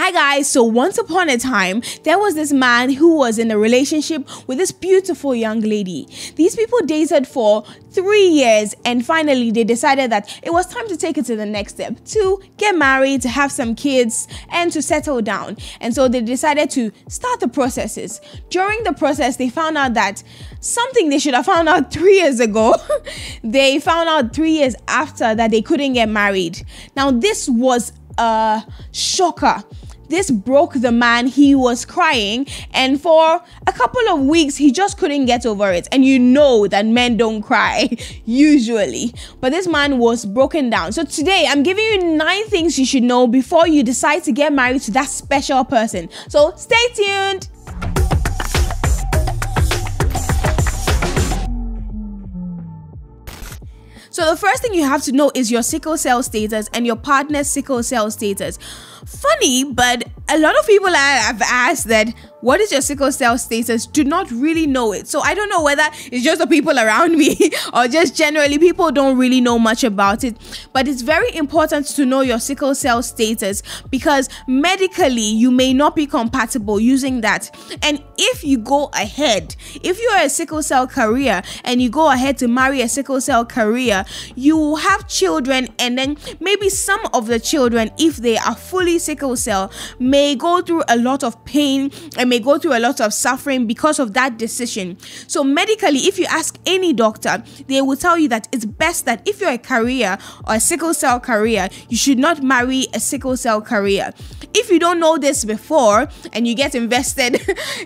Hi guys, so once upon a time, there was this man who was in a relationship with this beautiful young lady. These people dated for 3 years and finally they decided that it was time to take it to the next step, to get married, to have some kids and to settle down. And so they decided to start the processes. During the process, they found out that something they should have found out 3 years ago, they found out 3 years after that they couldn't get married. Now this was a shocker. This broke the man. He was crying, and for a couple of weeks he just couldn't get over it. And you know that men don't cry usually, but this man was broken down. So today I'm giving you 9 things you should know before you decide to get married to that special person. So stay tuned. So the first thing you have to know is your sickle cell status and your partner's sickle cell status. Funny, but a lot of people I've asked that, what is your sickle cell status, do not really know it. So I don't know whether it's just the people around me or just generally people don't really know much about it. But it's very important to know your sickle cell status because medically you may not be compatible using that. And if you go ahead, if you are a sickle cell carrier and you go ahead to marry a sickle cell carrier, you will have children, and then maybe some of the children, if they are fully sickle cell, may go through a lot of pain and may go through a lot of suffering because of that decision. So medically, if you ask any doctor, they will tell you that it's best that if you're a carrier or a sickle cell carrier, you should not marry a sickle cell carrier. If you don't know this before and you get invested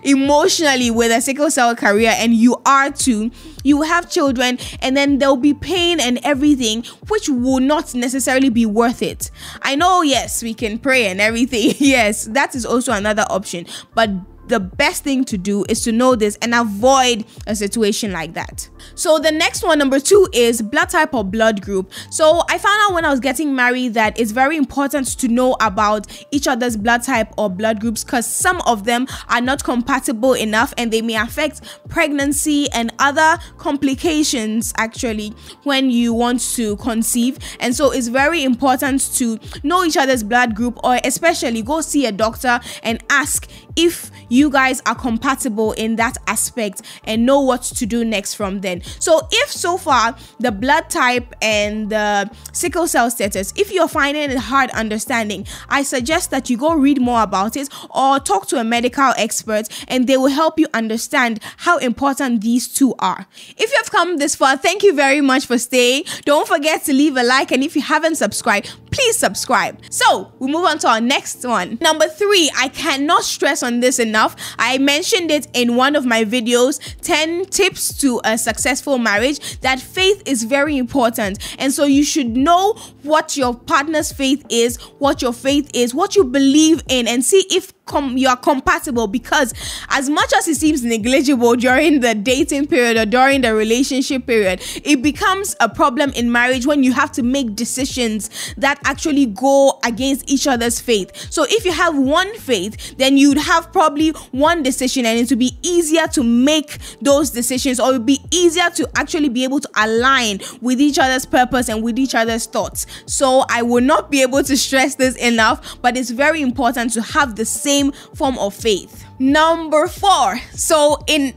emotionally with a sickle cell carrier, and you are too, you have children and then there'll be pain and everything, which will not necessarily be worth it. I know, yes, we can pray and everything. Yes, that is also another option. But the best thing to do is to know this and avoid a situation like that. So the next one, number 2, is blood type or blood group. So I found out when I was getting married that it's very important to know about each other's blood type or blood groups because some of them are not compatible enough and they may affect pregnancy and other complications actually when you want to conceive. And so it's very important to know each other's blood group, or especially go see a doctor and ask if you guys are compatible in that aspect and know what to do next from then. So if so far the blood type and the sickle cell status, if you're finding it hard understanding, I suggest that you go read more about it or talk to a medical expert and they will help you understand how important these two are. If you have come this far, thank you very much for staying. Don't forget to leave a like, and if you haven't subscribed, please subscribe. So we move on to our next one. Number 3, I cannot stress on this enough. I mentioned it in one of my videos, 10 tips to a successful marriage, that faith is very important. And so you should know what your partner's faith is, what your faith is, what you believe in, and see if you are compatible, because as much as it seems negligible during the dating period or during the relationship period, it becomes a problem in marriage when you have to make decisions that actually go against each other's faith. So if you have one faith, then you'd have probably one decision and it would be easier to make those decisions, or it would be easier to actually be able to align with each other's purpose and with each other's thoughts. So I will not be able to stress this enough, but it's very important to have the same form of faith. Number 4. So in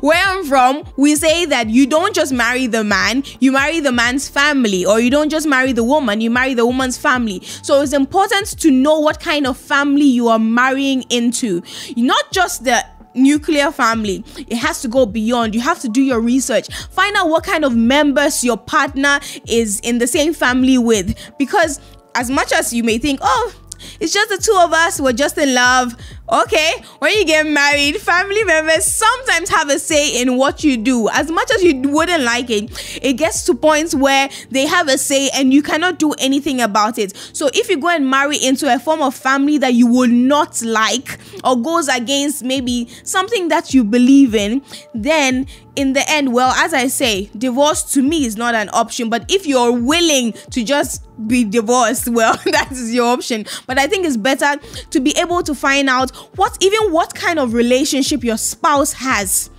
where I'm from, we say that you don't just marry the man, you marry the man's family, or you don't just marry the woman, you marry the woman's family. So it's important to know what kind of family you are marrying into. Not just the nuclear family. It has to go beyond. You have to do your research. Find out what kind of members your partner is in the same family with, because as much as you may think, oh, it's just the two of us, we're just in love. Okay, when you get married, family members sometimes have a say in what you do. As much as you wouldn't like it, it gets to points where they have a say and you cannot do anything about it. So if you go and marry into a form of family that you will not like, or goes against maybe something that you believe in, then in the end, well, as I say, divorce to me is not an option. But if you're willing to just be divorced, well, that is your option. But I think it's better to be able to find out what kind of relationship your spouse has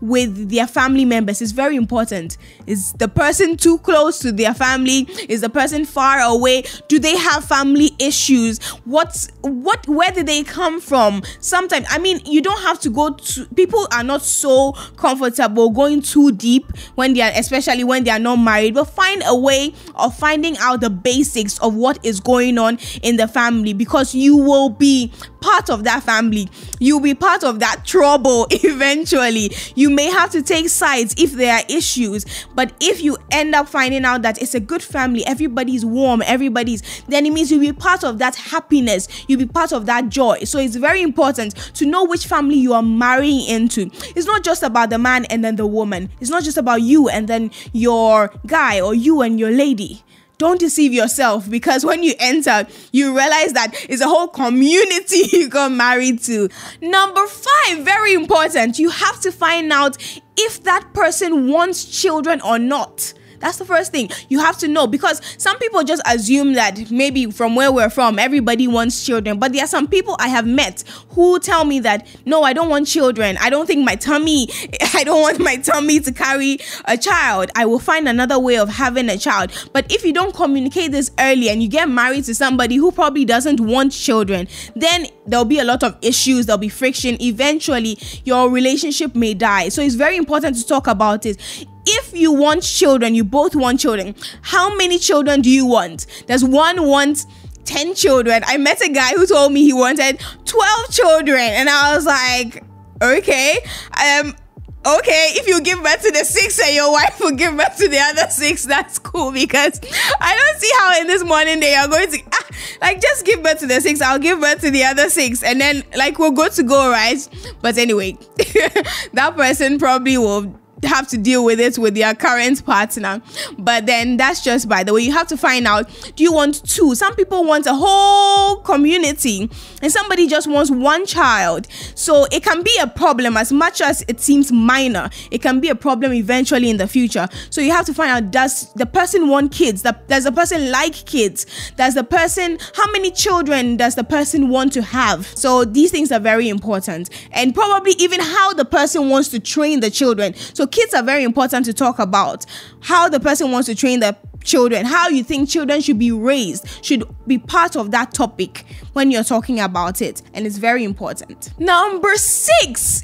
with their family members is very important. Is the person too close to their family? Is the person far away? Do they have family issues? Where did they come from? Sometimes, I mean, you don't have to go to, people are not so comfortable going too deep when they are, especially when they are not married, but find a way of finding out the basics of what is going on in the family, because you will be part of that family. You'll be part of that trouble eventually. You may have to take sides if there are issues, but if you end up finding out that it's a good family, everybody's warm, everybody's, then it means you'll be part of that happiness, you'll be part of that joy. So it's very important to know which family you are marrying into. It's not just about the man and then the woman. It's not just about you and then your guy, or you and your lady. Don't deceive yourself, because when you enter, you realize that it's a whole community you got married to. Number 5, very important. You have to find out if that person wants children or not. That's the first thing you have to know, because some people just assume that maybe from where we're from, everybody wants children. But there are some people I have met who tell me that, no, I don't want children. I don't want my tummy to carry a child. I will find another way of having a child. But if you don't communicate this early and you get married to somebody who probably doesn't want children, then there'll be a lot of issues. There'll be friction. Eventually, your relationship may die. So it's very important to talk about it. If you want children, you both want children, how many children do you want? Does one want 10 children? I met a guy who told me he wanted 12 children, and I was like, okay, if you give birth to the 6 and your wife will give birth to the other 6, that's cool, because I don't see how in this modern day you're going to, just give birth to the 6, I'll give birth to the other 6, and then, we're good to go, right? But anyway, that person probably will have to deal with it with their current partner. But then that's just by the way. You have to find out, do you want 2? Some people want a whole community and somebody just wants 1 child. So it can be a problem. As much as it seems minor, it can be a problem eventually in the future. So you have to find out, does the person want kids? Does the person like kids? How many children does the person want to have? So these things are very important, and probably even how the person wants to train the children. So kids are very important to talk about. How the person wants to train the children, how you think children should be raised, should be part of that topic when you're talking about it, and it's very important. Number 6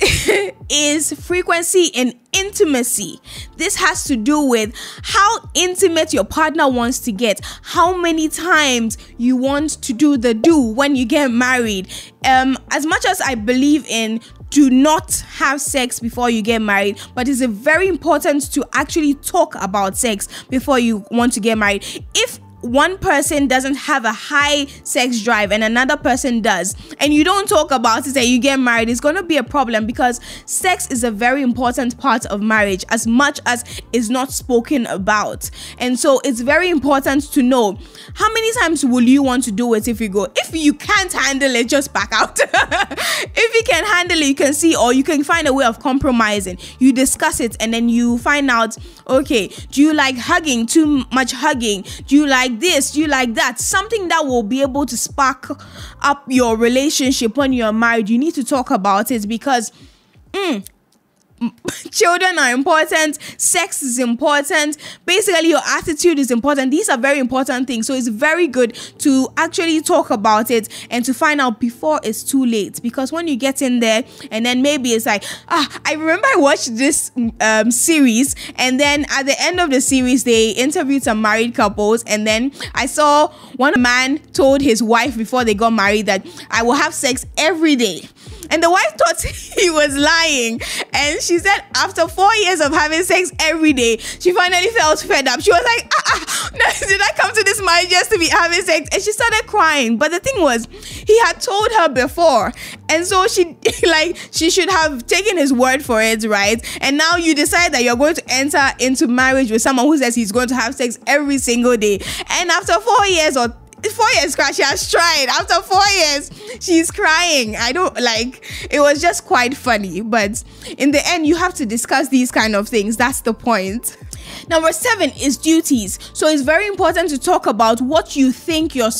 is frequency and intimacy. This has to do with how intimate your partner wants to get, how many times you want to do when you get married. As much as I believe in do not have sex before you get married, but it's very important to actually talk about sex before you want to get married. If one person doesn't have a high sex drive and another person does, and you don't talk about it and you get married, it's going to be a problem, because sex is a very important part of marriage, as much as it's not spoken about. And so it's very important to know, how many times will you want to do it? If you can't handle it, just back out. If you can handle it, you can see, or you can find a way of compromising. You discuss it and then you find out, okay, do you like hugging? Too much hugging? Do you like this? Do you like that? Something that will be able to spark up your relationship when you're married. You need to talk about it, because children are important, sex is important, basically your attitude is important. These are very important things. So it's very good to actually talk about it and to find out before it's too late, because when you get in there and then maybe it's like, I remember I watched this series, and then at the end of the series they interviewed some married couples, and then I saw one man told his wife before they got married that, I will have sex every day. And the wife thought he was lying, and she said after 4 years of having sex every day, she finally felt fed up. She was like, did I come to this marriage just to be having sex? And she started crying. But the thing was, he had told her before, and so she should have taken his word for it, right? And now you decide that you're going to enter into marriage with someone who says he's going to have sex every single day, and after 4 years or 4 years, she has tried. After 4 years, she's crying. It was just quite funny. But in the end, you have to discuss these kind of things. That's the point. Number 7 is duties. So it's very important to talk about what you think your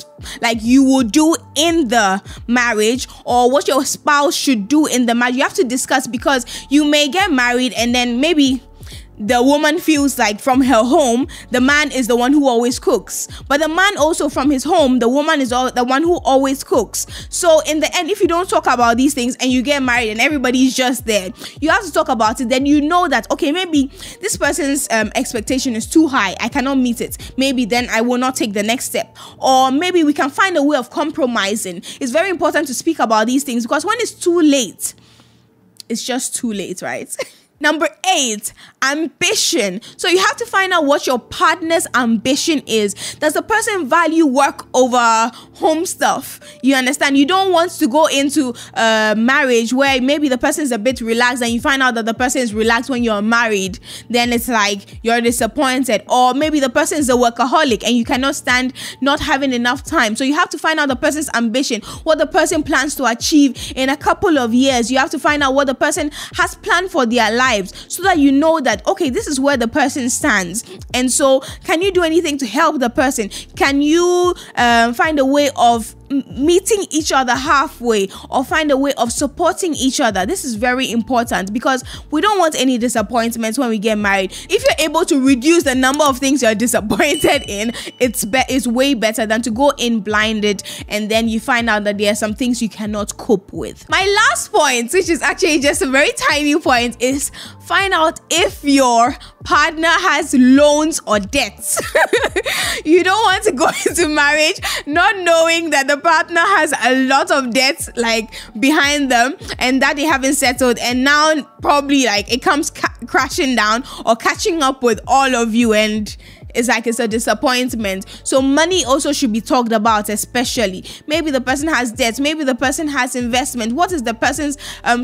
you will do in the marriage, or what your spouse should do in the marriage. You have to discuss, because you may get married and then maybe the woman feels like from her home, the man is the one who always cooks. But the man also from his home, the woman is the one who always cooks. So in the end, if you don't talk about these things and you get married and everybody's just there, you have to talk about it. Then you know that, okay, maybe this person's expectation is too high. I cannot meet it. Maybe then I will not take the next step. Or maybe we can find a way of compromising. It's very important to speak about these things, because when it's too late, it's just too late, right? Number 8, ambition. So you have to find out what your partner's ambition is. Does the person value work over home stuff? You understand? You don't want to go into a marriage where maybe the person's a bit relaxed, and you find out that the person is relaxed when you're married. Then it's like you're disappointed. Or maybe the person is a workaholic and you cannot stand not having enough time. So you have to find out the person's ambition, what the person plans to achieve in a couple of years. You have to find out what the person has planned for their lives, so that you know that, okay, this is where the person stands. And so, can you do anything to help the person? Can you find a way of meeting each other halfway, or find a way of supporting each other? This is very important, because we don't want any disappointments when we get married. If you're able to reduce the number of things you're disappointed in, it's way better than to go in blinded and then you find out that there are some things you cannot cope with. My last point, which is actually just a very tiny point, is find out if your partner has loans or debts. You don't want to go into marriage not knowing that the partner has a lot of debts behind them, and that they haven't settled, and now probably it comes crashing down or catching up with all of you, and it's a disappointment. So money also should be talked about, especially. Maybe the person has debt. Maybe the person has investment. What is the person's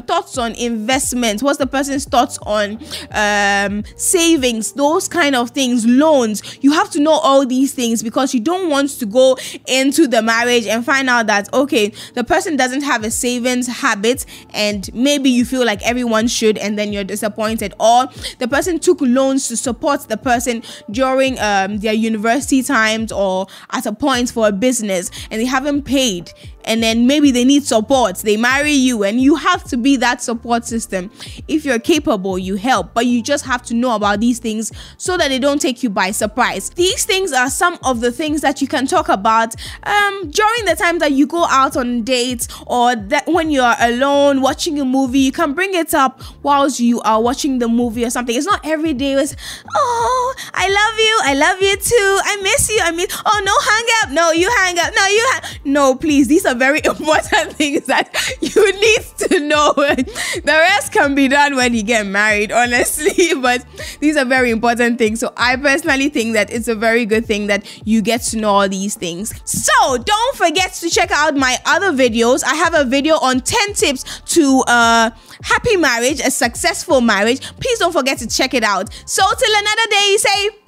thoughts on investment? What's the person's thoughts on savings? Those kind of things, loans. You have to know all these things, because you don't want to go into the marriage and find out that, okay, the person doesn't have a savings habit, and maybe you feel like everyone should, and then you're disappointed. Or the person took loans to support the person during their university times, or at a point for a business, and they haven't paid, and then maybe they need support. They marry you, and you have to be that support system. If you're capable, you help, but you just have to know about these things so that they don't take you by surprise. These things are some of the things that you can talk about during the time that you go out on dates, or that when you're alone watching a movie, you can bring it up whilst you are watching the movie or something. It's not every day it's, oh, I love you, I love you too, I miss you, I miss, oh no, hang up, no, you hang up, no, you no, please. These are very important things that you need to know. The rest can be done when you get married, honestly, but these are very important things. So I personally think that it's a very good thing that you get to know all these things. So don't forget to check out my other videos. I have a video on 10 tips to happy marriage, a successful marriage. Please don't forget to check it out. So till another day, say